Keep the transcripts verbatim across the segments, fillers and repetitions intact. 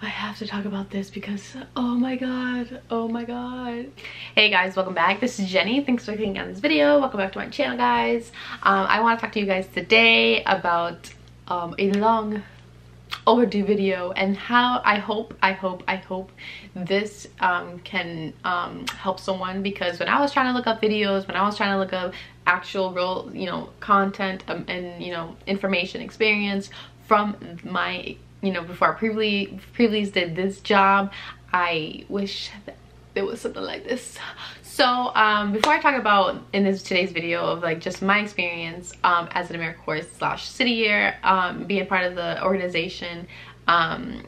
I have to talk about this because oh my god, oh my god. Hey guys, welcome back. This is Jenny. Thanks for clicking on this video. Welcome back to my channel, guys. Um, I want to talk to you guys today about um, a long overdue video and how I hope, I hope, I hope this um, can um, help someone, because when I was trying to look up videos, when I was trying to look up actual real, you know, content um, and, you know, information experience from my, you know, before I previously, previously did this job, I wish that there was something like this. So um, before I talk about in this today's video of like just my experience um, as an AmeriCorps slash City Year, um, being part of the organization um,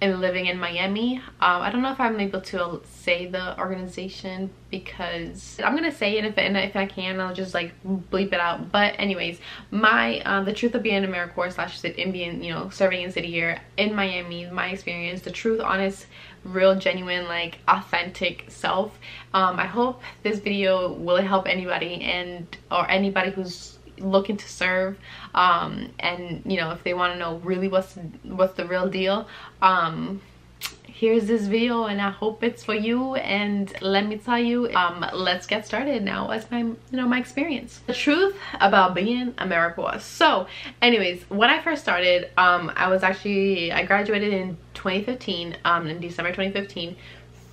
and living in Miami, um, I don't know if I'm able to say the organization because I'm gonna say it, if, and if I can I'll just like bleep it out. But anyways, my uh, the truth of being AmeriCorps slash and being, you know, serving in City Year in Miami, my experience, the truth, honest, real, genuine, like authentic self. um I hope this video will help anybody and or anybody who's looking to serve, um and you know, if they want to know really what's what's the real deal, um here's this video and I hope it's for you. And let me tell you, um let's get started now as my, you know, my experience, the truth about being AmeriCorps. So anyways, when I first started, um I was actually I graduated in twenty fifteen, um in December twenty fifteen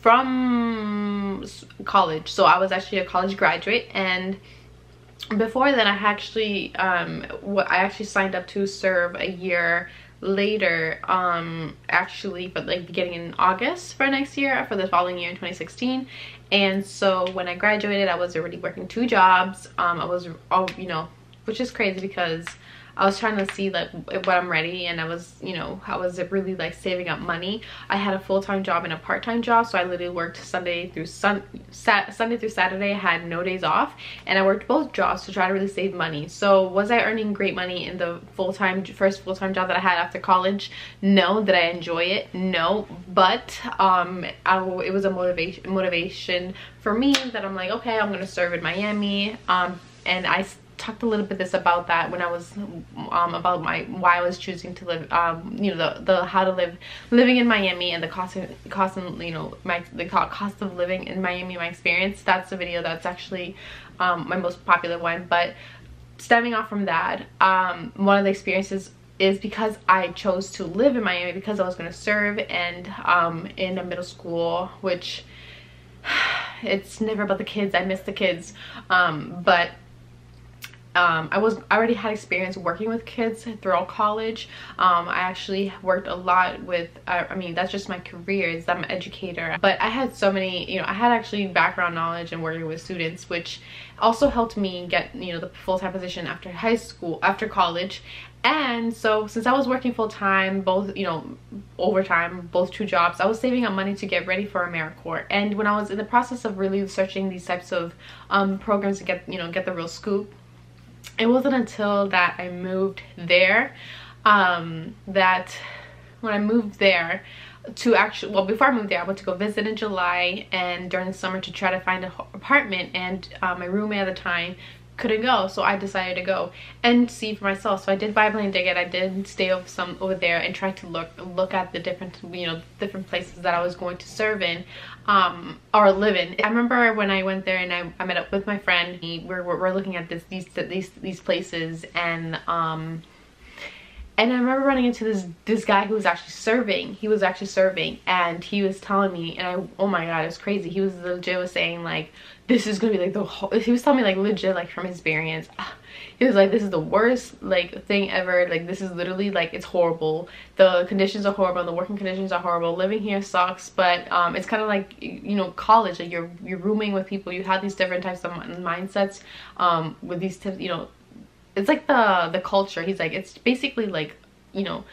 from college. So I was actually a college graduate, and before then I actually um what I actually signed up to serve a year later, um actually, but like beginning in August for next year, for the following year in twenty sixteen. And so when I graduated, I was already working two jobs. um I was, oh, you know, which is crazy because I was trying to see like what I'm ready, and I was, you know, I was really like saving up money. I had a full-time job and a part-time job, so I literally worked Sunday through sun sat Sunday through Saturday. I had no days off, and I worked both jobs to try to really save money. So was I earning great money in the full-time first full-time job that I had after college? No. Did I enjoy it? No. But um, I, it was a motivation motivation for me that I'm like, okay, I'm gonna serve in Miami, um, and I. talked a little bit this about that when I was um about my why I was choosing to live, um you know, the the how to live living in Miami and the cost of, cost and you know my the cost of living in Miami, my experience. That's the video that's actually um my most popular one. But stemming off from that, um one of the experiences is because I chose to live in Miami because I was going to serve, and um in a middle school, which it's never about the kids. I miss the kids, um but Um, I was I already had experience working with kids throughout college. Um, I actually worked a lot with, uh, I mean, that's just my career, is that I'm an educator. But I had so many, you know, I had actually background knowledge in working with students, which also helped me get, you know, the full-time position after high school, after college. And so since I was working full-time, both, you know, overtime, both two jobs, I was saving up money to get ready for AmeriCorps. And when I was in the process of really searching these types of um, programs to get, you know, get the real scoop, it wasn't until that I moved there, um, that when I moved there to actually, well, before I moved there, I went to go visit in July and during the summer to try to find an apartment, and uh, my roommate at the time couldn't go, so I decided to go and see for myself. So I did buy a plane ticket, I did stay over some over there and try to look look at the different, you know, different places that I was going to serve in, um or live in. I remember when I went there and I, I met up with my friend, we were, we're looking at this these these these places, and um and I remember running into this this guy who was actually serving. He was actually serving, and he was telling me, and I, oh my god, it was crazy. He was legit was saying like, this is gonna be like the whole. He was telling me like legit like from his experience. He was like, this is the worst like thing ever. Like this is literally like it's horrible. The conditions are horrible. The working conditions are horrible. Living here sucks. But um, it's kind of like, you know, college. Like you're you're rooming with people. You have these different types of mindsets. Um, with these tips, you know. It's like the the culture. He's like, it's basically like, you know,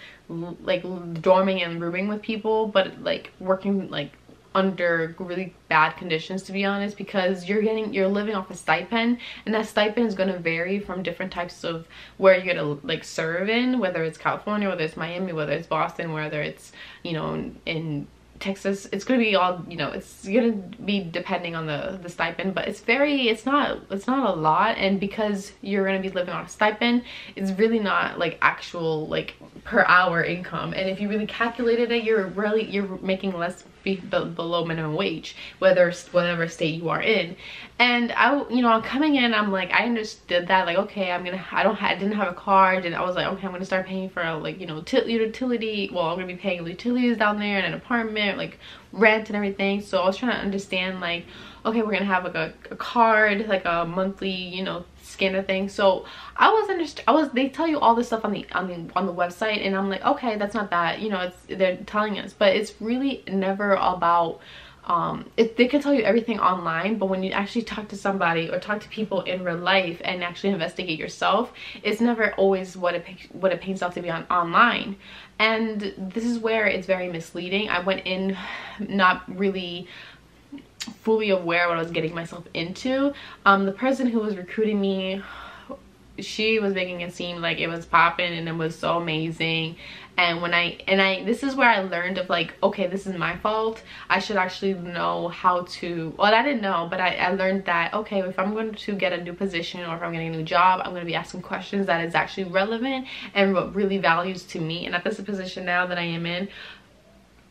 like dorming and rooming with people, but like working like under really bad conditions, to be honest, because you're getting you're living off a stipend, and that stipend is going to vary from different types of where you're gonna like serve in, whether it's California, whether it's Miami, whether it's Boston, whether it's, you know, in Texas, it's gonna be all, you know, it's gonna be depending on the the stipend, but it's very, it's not, it's not a lot. And because you're gonna be living on a stipend, it's really not like actual like per hour income. And if you really calculated it, you're really, you're making less be below minimum wage, whether whatever state you are in. And I, you know, coming in, I'm like, I understood that, like, okay, I'm gonna, I don't, I didn't have a car, and I was like, okay, I'm gonna start paying for like, you know, utility. Well, I'm gonna be paying utilities down there and an apartment, like rent and everything. So I was trying to understand, like, okay, we're gonna have like a, a card, like a monthly, you know, scanner thing. So I was underst- I was they tell you all this stuff on the on the on the website, and I'm like, okay, that's not that, you know, it's, they're telling us, but it's really never about um it, they can tell you everything online, but when you actually talk to somebody or talk to people in real life and actually investigate yourself, it's never always what it what it paints out to be on online. And this is where it's very misleading. I went in not really fully aware what I was getting myself into. Um the person who was recruiting me, she was making it seem like it was popping and it was so amazing. And when I and I this is where I learned of like, okay, this is my fault. I should actually know how to, well, I didn't know, but I, I learned that, okay, if I'm going to get a new position or if I'm getting a new job, I'm going to be asking questions that is actually relevant and what really values to me. And at this position now that I am in,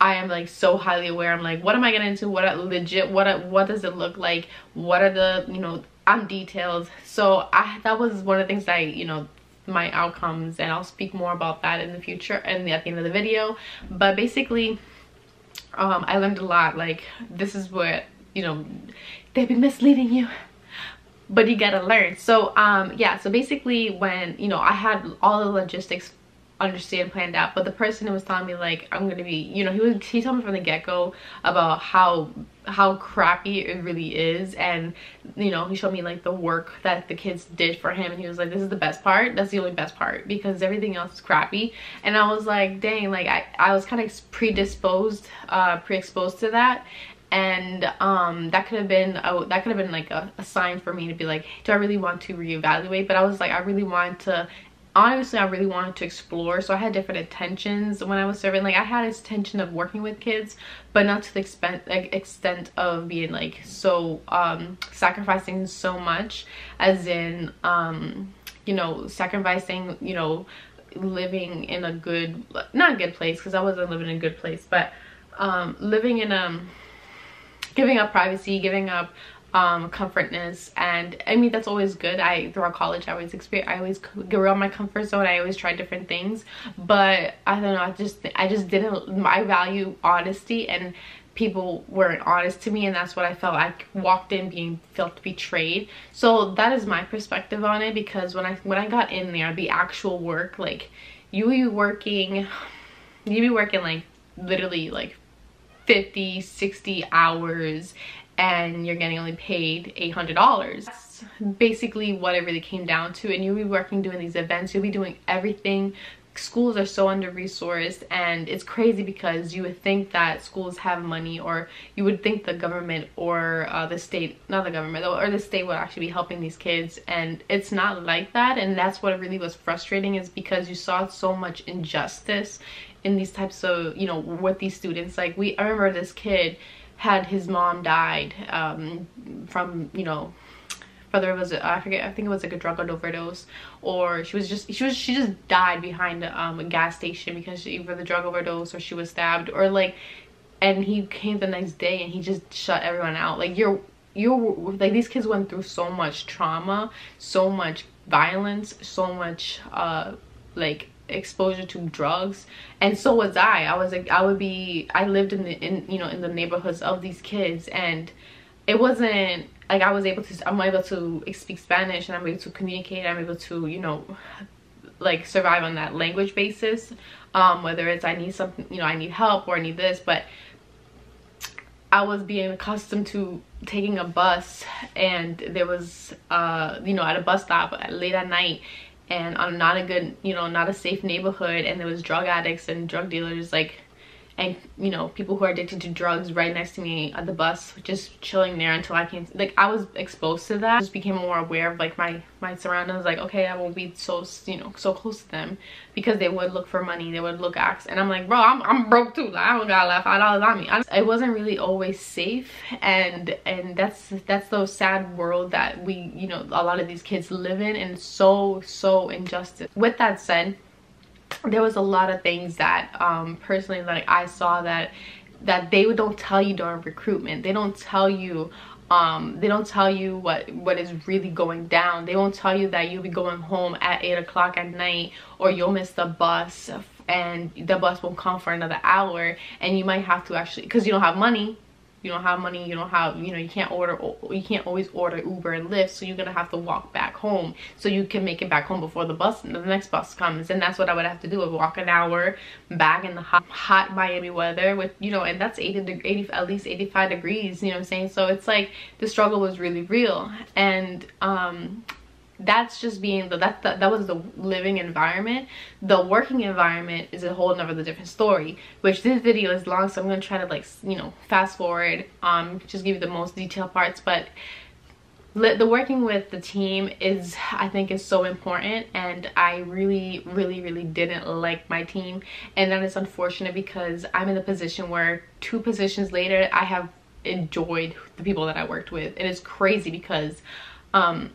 I am like so highly aware. I'm like, what am I getting into? What are legit? What are, what does it look like? What are the, you know, I'm detailed. So I that was one of the things that I, you know, my outcomes, and I'll speak more about that in the future and at the end of the video. But basically, um, I learned a lot. Like, this is what, you know, they've been misleading you, but you gotta learn. So um, yeah. So basically, when, you know, I had all the logistics understand planned out, but the person who was telling me, like, I'm gonna be, you know, he was he told me from the get-go about how how crappy it really is. And, you know, he showed me like the work that the kids did for him, and he was like, this is the best part, that's the only best part, because everything else is crappy. And I was like, dang, like I, I was kind of predisposed uh pre-exposed to that. And um that could have been oh that could have been like a, a sign for me to be like, hey, do I really want to reevaluate? But I was like, I really want to Honestly, I really wanted to explore. So I had different intentions when I was serving. Like, I had this intention of working with kids, but not to the expen like, extent of being like so um, sacrificing so much, as in, um, you know, sacrificing, you know, living in a good, not a good place, because I wasn't living in a good place, but um, living in a, giving up privacy, giving up Um, comfortness. And I mean, that's always good. I throughout college I always experience I always go around my comfort zone, I always try different things. But I don't know, I just I just didn't I value honesty, and people weren't honest to me, and that's what I felt. I walked in being felt betrayed. So that is my perspective on it, because when I when I got in there, the actual work, like you be working you be working like literally like fifty, sixty hours, and you're getting only paid eight hundred dollars. That's basically what it really came down to. And you'll be working, doing these events, you'll be doing everything. Schools are so under-resourced, and it's crazy because you would think that schools have money, or you would think the government or uh, the state, not the government, or the state would actually be helping these kids, and it's not like that. And that's what really was frustrating, is because you saw so much injustice in these types of, you know, with these students. Like, we, I remember this kid had his mom died um from, you know, whether it was a, I forget I think it was like a drug overdose, or she was just she was she just died behind um, a gas station because she either the drug overdose or she was stabbed, or like, and he came the next day and he just shut everyone out. Like, you're you're like, these kids went through so much trauma, so much violence, so much uh like exposure to drugs. And so was I I was like I would be I lived in the in you know in the neighborhoods of these kids, and it wasn't like I was able to I'm able to speak Spanish, and I'm able to communicate, I'm able to, you know, like survive on that language basis, um whether it's I need something, you know, I need help or I need this. But I was being accustomed to taking a bus, and there was uh you know at a bus stop late at night, and I'm not a good, you know, not a safe neighborhood, and there was drug addicts and drug dealers, like, and, you know, people who are addicted to drugs right next to me at the bus, just chilling there until I came, like, I was exposed to that. I just became more aware of, like, my my surroundings. Like, okay, I won't be so, you know, so close to them, because they would look for money, they would look axe, and I'm like, bro, I'm, I'm broke too. Like, I don't got like five dollars on me. I, it wasn't really always safe, and and that's that's the sad world that we, you know, a lot of these kids live in, and so so injustice. With that said, there was a lot of things that um personally, like, I saw that that they don't tell you during recruitment. They don't tell you um they don't tell you what what is really going down. They won't tell you that you'll be going home at eight o'clock at night, or you'll miss the bus, and the bus won't come for another hour, and you might have to actually, because you don't have money, you don't have money, you don't have, you know, you can't order, you can't always order Uber and Lyft, so you're gonna have to walk back home, so you can make it back home before the bus, the next bus comes. And that's what I would have to do, is walk an hour back in the hot, hot Miami weather with, you know, and that's eighty, eighty, at least eighty-five degrees, you know what I'm saying? So it's like, the struggle was really real. And um, that's just being, the, that's the, that was the living environment. The working environment is a whole nother different story, which this video is long, so I'm going to try to, like, you know, fast forward, um, just give you the most detailed parts. But the working with the team is, I think, is so important, and I really, really, really didn't like my team. And that is unfortunate, because I'm in the position where two positions later, I have enjoyed the people that I worked with. And it's crazy, because, um,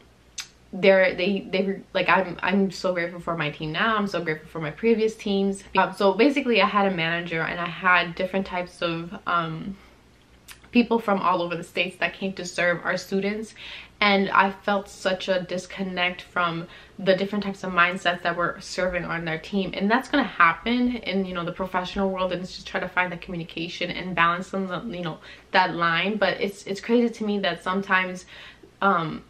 they're they they like i'm i'm so grateful for my team now. I'm so grateful for my previous teams. Um, so basically, I had a manager, and I had different types of um people from all over the states that came to serve our students, and I felt such a disconnect from the different types of mindsets that were serving on their team. And that's going to happen in, you know, the professional world, and it's just try to find the communication and balance on, you know, that line. But it's it's crazy to me that sometimes um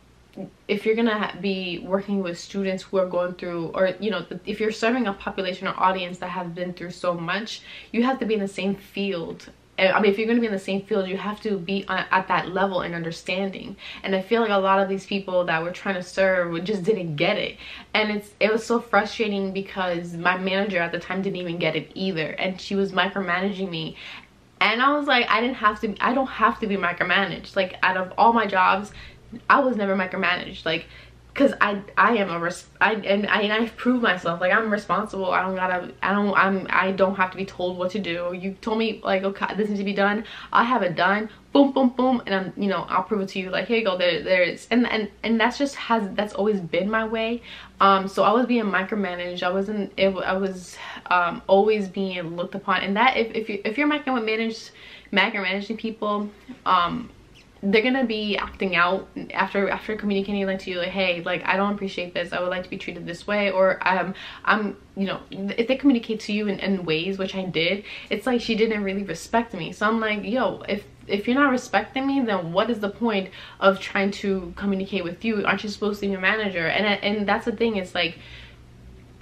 if you're gonna be working with students who are going through, or, you know, if you're serving a population or audience that have been through so much, you have to be in the same field. I mean, if you're gonna be in the same field, you have to be at that level and understanding. And I feel like a lot of these people that were trying to serve just didn't get it, and it's it was so frustrating, because my manager at the time didn't even get it either, and she was micromanaging me. And I was like, I didn't have to. I don't have to be micromanaged. Like, out of all my jobs, I was never micromanaged, like, because I I am a res I and I and I've proved myself, like, I'm responsible. I don't gotta I don't I'm I don't have to be told what to do. You told me, like, okay, this needs to be done, I have it done, boom boom boom, and I'm, you know, I'll prove it to you, like, here you go, there there it is. And and and that's just has that's always been my way. Um so I was being micromanaged. I wasn't it, I was um always being looked upon. And that if if you if you're micromanaged micromanaging people, um they're gonna be acting out after after communicating, like, to you, like, hey, like, I don't appreciate this, I would like to be treated this way, or um I'm, you know, if they communicate to you in, in ways, which I did, it's like, she didn't really respect me. So I'm like, yo, if if you're not respecting me, then what is the point of trying to communicate with you? Aren't you supposed to be your manager? And and that's the thing. It's like,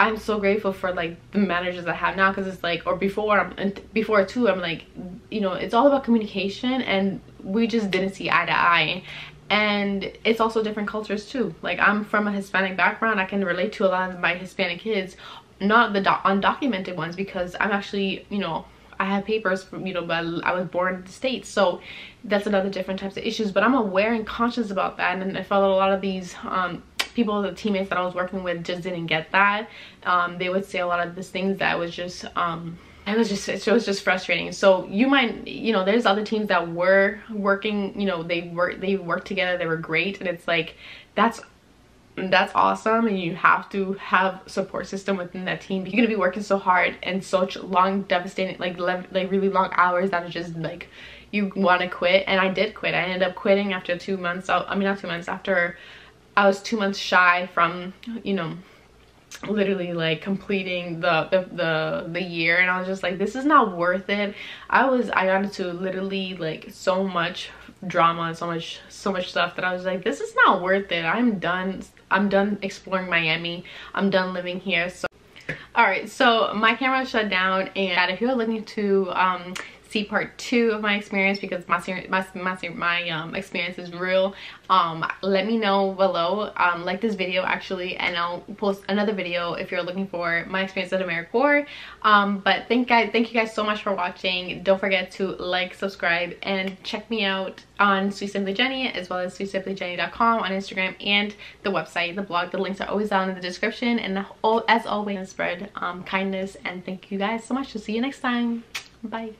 I'm so grateful for, like, the managers I have now, because it's like, or before, I'm, before too, I'm like, you know, it's all about communication, and we just didn't see eye to eye. And it's also different cultures too. Like, I'm from a Hispanic background. I can relate to a lot of my Hispanic kids, not the undocumented ones, because I'm actually, you know, I have papers from, you know, but I was born in the States, so that's another different types of issues. But I'm aware and conscious about that, and I felt a lot of these um, people, the teammates that I was working with, just didn't get that. Um, they would say a lot of these things that was just, um, it was just, it was just frustrating. So you might, you know, there's other teams that were working, you know, they were, they worked together, they were great, and it's like, that's that's awesome, and you have to have support system within that team. You're gonna be working so hard and such long, devastating, like like really long hours that are just like, you want to quit. And I did quit. I ended up quitting after two months. I mean, not two months, after I was two months shy from, you know, literally, like, completing the, the the the year. And I was just like, this is not worth it. I was I got into literally, like, so much drama and so much so much stuff that I was like, this is not worth it. I'm done. I'm done exploring Miami. I'm done living here. So, all right. So my camera shut down, and if you're looking to um see part two of my experience, because my my my, my um, experience is real. Um, let me know below. Um, like this video actually, and I'll post another video if you're looking for my experience at AmeriCorps. Um, but thank guys, thank you guys so much for watching. Don't forget to like, subscribe, and check me out on Sweet Simply Jenny, as well as sweet simply jenny dot com on Instagram, and the website, the blog. The links are always down in the description. And as always, spread um, kindness, and thank you guys so much. We'll see you next time. Bye.